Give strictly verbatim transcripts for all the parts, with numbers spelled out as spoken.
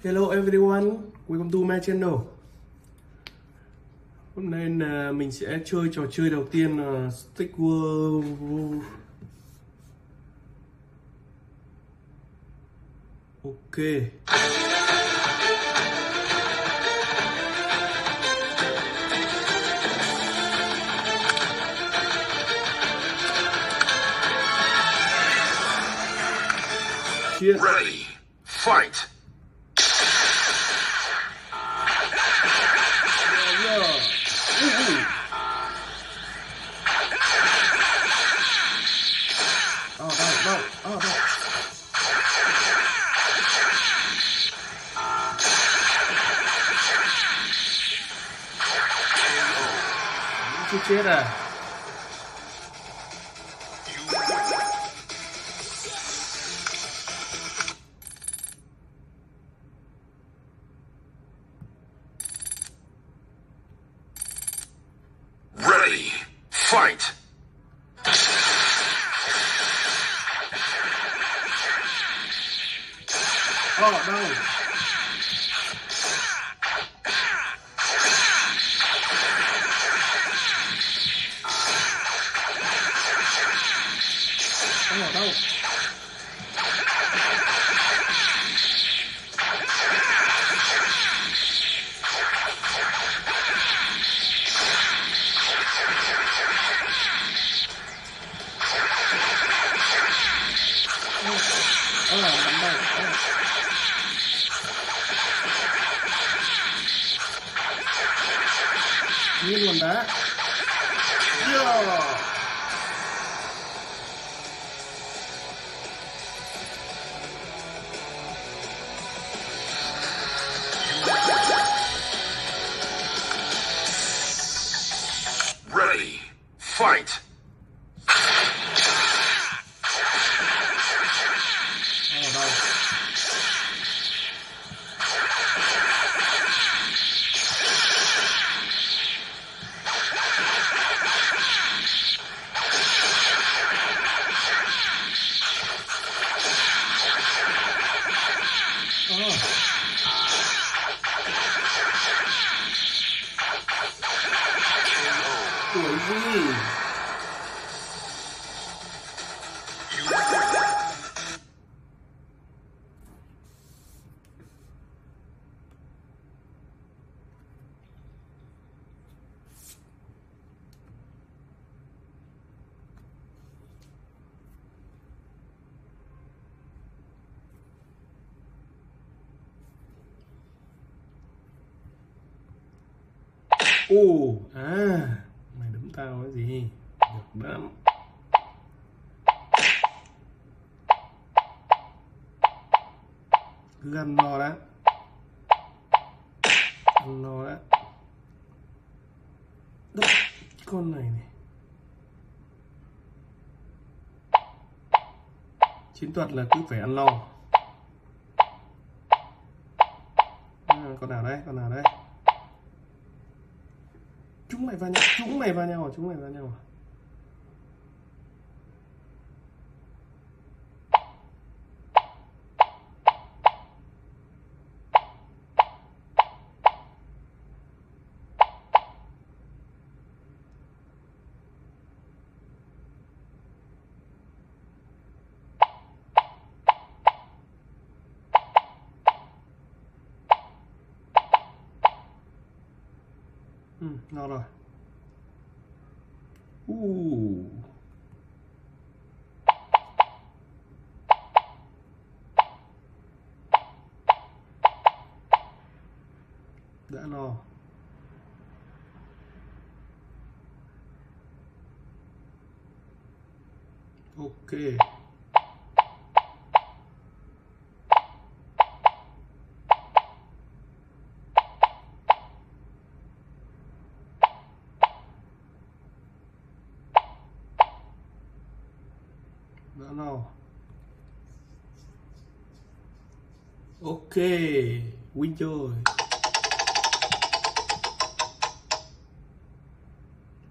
Hello everyone, welcome to my channel. Hôm nay là mình sẽ chơi trò chơi đầu tiên là Stick War Ok. Ready, fight. Chết à. Ready, fight. Oh no. Nguyên luồng đá. Yeah. Ready, fight. Ồ, à, mày đấm tao cái gì? Được lắm. Cứ ăn no đã. Ăn no đã. Đốc, con này này. Chiến thuật là cứ phải ăn no. À, con nào đây, con nào đây? Chúng mày vào nhau, chúng mày vào nhau, chúng mày vào nhau. Ừ, no rồi. Uh. Đã no. Ok. Đã no. Ok, win rồi.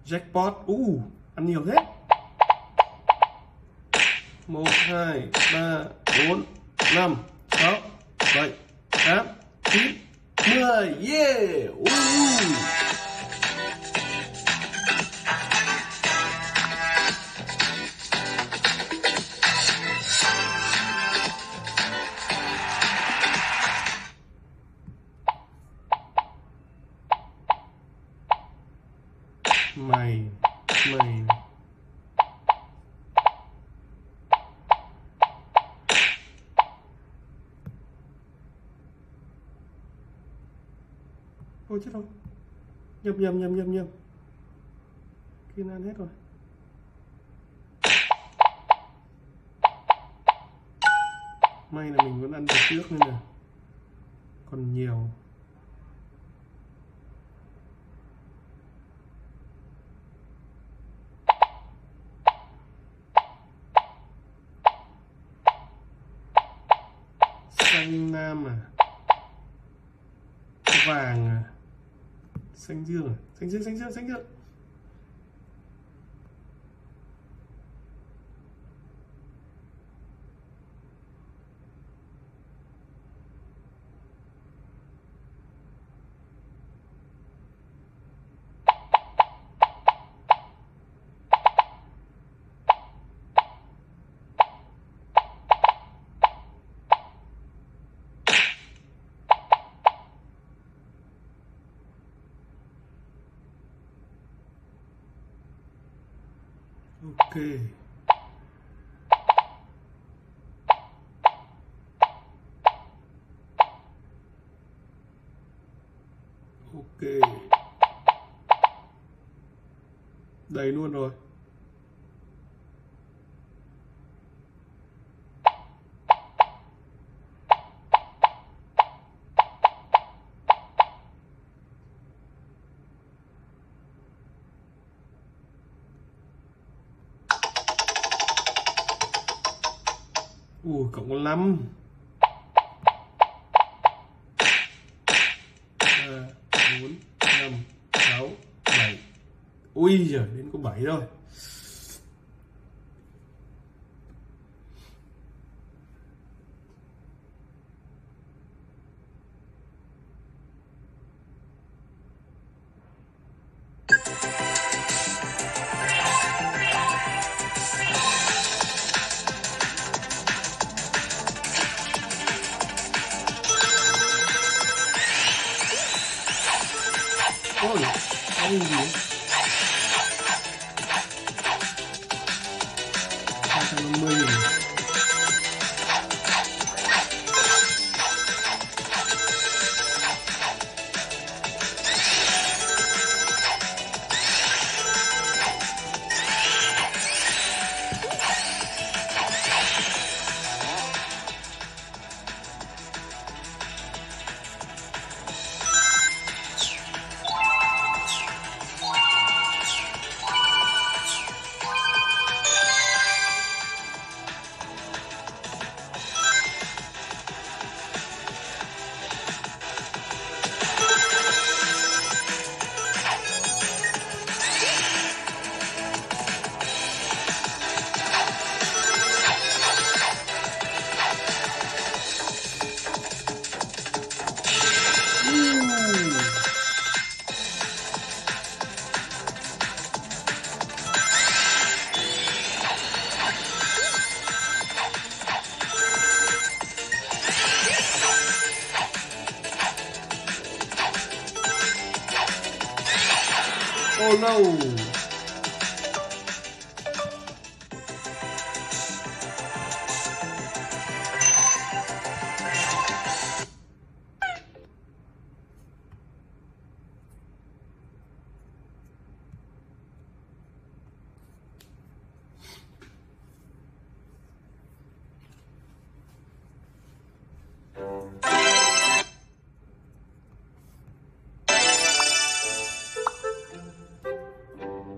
Jackpot, uh, ăn nhiều hết. Một, hai, ba, bốn, năm, sáu, bảy, tám. 아, 예! 오! Mine, mine. Ôi chết rồi, nhầm nhầm nhầm nhầm nhầm kia ăn hết rồi. May là mình vẫn ăn được trước nên là còn nhiều. Xanh nam à, vàng à, xanh dương à, xanh dương xanh dương xanh dương ok ok đầy luôn rồi. Ui, cộng có năm. ba, bốn, năm, sáu, bảy. Ui giời, đến có bảy thôi. Ôi, ăn gì đấy? hai trăm năm mươi nghìn. Oh no! Thank you.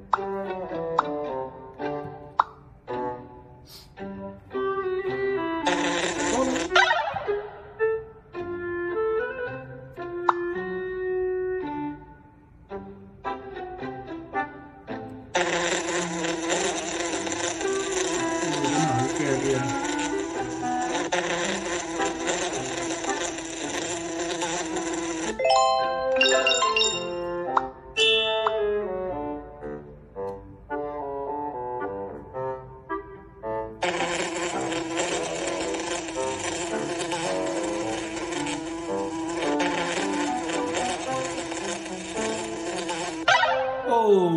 go!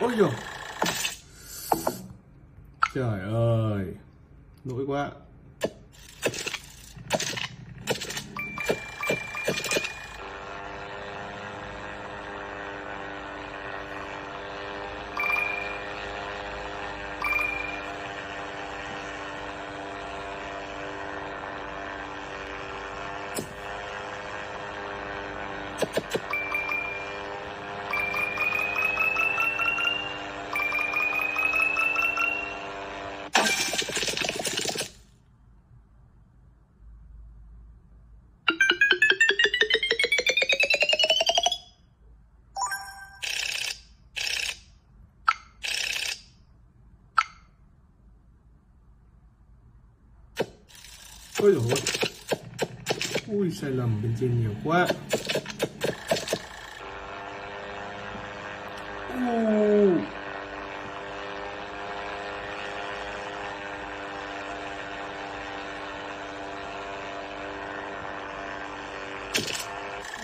Ôi dồi. Trời ơi, nổi quá. Ôi dồi ôi. Ui, sai lầm bên trên nhiều quá. Ui.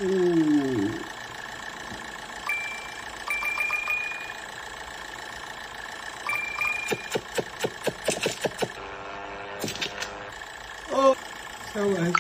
Ui. Sao vậy?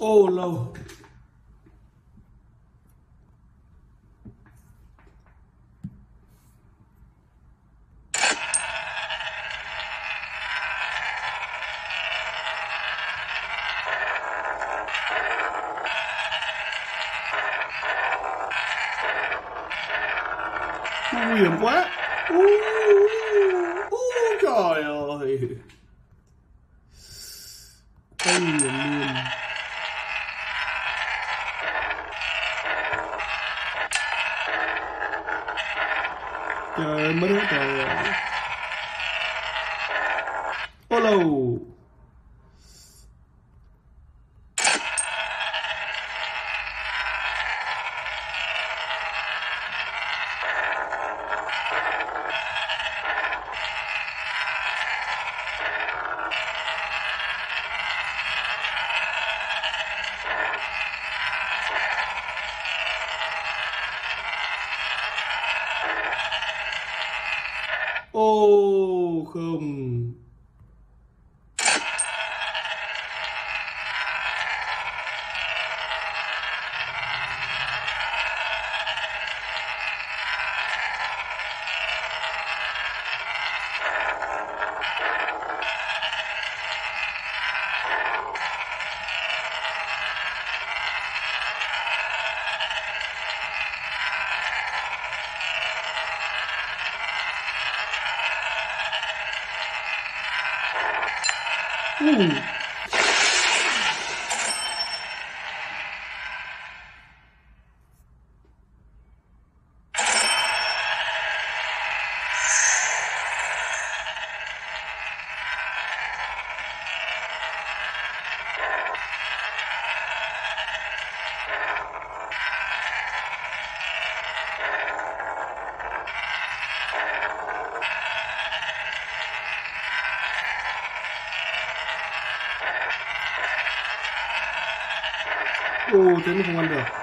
Ô lâu. Nguy hiểm quá. Ú, ú, ú, trời ơi. Ây luôn. Trời ơi, mất hết rồi. Ô lâu. Ô không. Ooh. Ồ, thế mà không ăn được.